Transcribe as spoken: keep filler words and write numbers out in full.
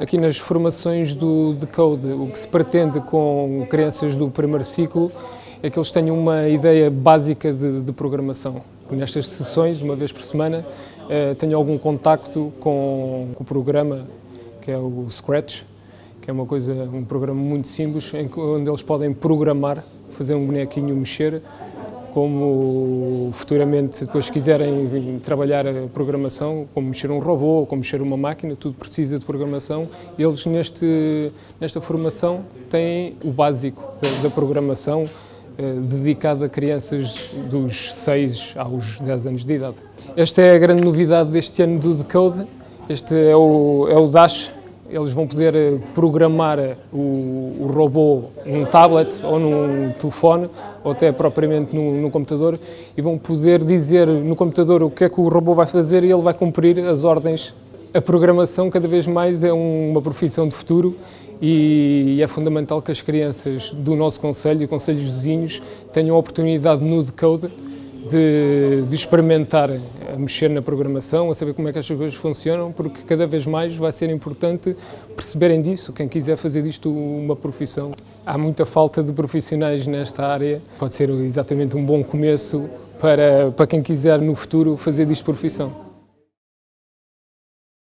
Aqui nas formações do deCode, o que se pretende com crianças do primeiro ciclo é que eles tenham uma ideia básica de, de programação. Nestas sessões, uma vez por semana, eh, tenho algum contacto com, com o programa, que é o Scratch, que é uma coisa, um programa muito simples, em, onde eles podem programar, fazer um bonequinho mexer, como futuramente, depois se quiserem trabalhar a programação, como mexer um robô, como mexer uma máquina, tudo precisa de programação. Eles, neste, nesta formação, têm o básico da, da programação, eh, dedicada a crianças dos seis aos dez anos de idade. Esta é a grande novidade deste ano do deCode. Este é o, é o Dash. Eles vão poder programar o, o robô num tablet ou num telefone, ou até propriamente num, num computador, e vão poder dizer no computador o que é que o robô vai fazer e ele vai cumprir as ordens. A programação cada vez mais é um, uma profissão de futuro e é fundamental que as crianças do nosso concelho e concelhos vizinhos tenham a oportunidade no deCode De, de experimentar, a mexer na programação, a saber como é que estas coisas funcionam, porque cada vez mais vai ser importante perceberem disso, quem quiser fazer disto uma profissão. Há muita falta de profissionais nesta área, pode ser exatamente um bom começo para, para quem quiser no futuro fazer disto profissão.